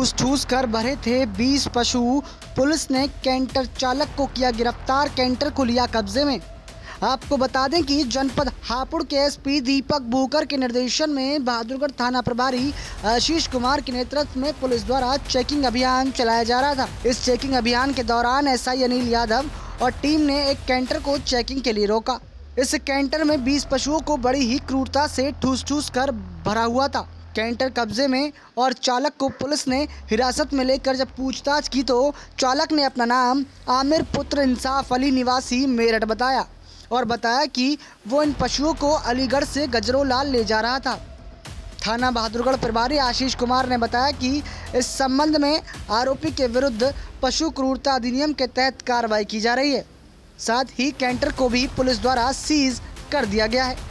ठूस ठूस कर भरे थे 20 पशु। पुलिस ने कैंटर चालक को किया गिरफ्तार, कैंटर को लिया कब्जे में। आपको बता दें कि जनपद हापुड़ के एसपी दीपक बूकर के निर्देशन में बहादुरगढ़ थाना प्रभारी आशीष कुमार के नेतृत्व में पुलिस द्वारा चेकिंग अभियान चलाया जा रहा था। इस चेकिंग अभियान के दौरान एसआई अनिल यादव और टीम ने एक कैंटर को चेकिंग के लिए रोका। इस कैंटर में 20 पशुओं को बड़ी ही क्रूरता से ठूस ठूस कर भरा हुआ था। कैंटर कब्जे में और चालक को पुलिस ने हिरासत में लेकर जब पूछताछ की तो चालक ने अपना नाम आमिर पुत्र इंसाफ अली निवासी मेरठ बताया और बताया कि वो इन पशुओं को अलीगढ़ से गजरोला ले जा रहा था। थाना बहादुरगढ़ प्रभारी आशीष कुमार ने बताया कि इस संबंध में आरोपी के विरुद्ध पशु क्रूरता अधिनियम के तहत कार्रवाई की जा रही है। साथ ही कैंटर को भी पुलिस द्वारा सीज कर दिया गया है।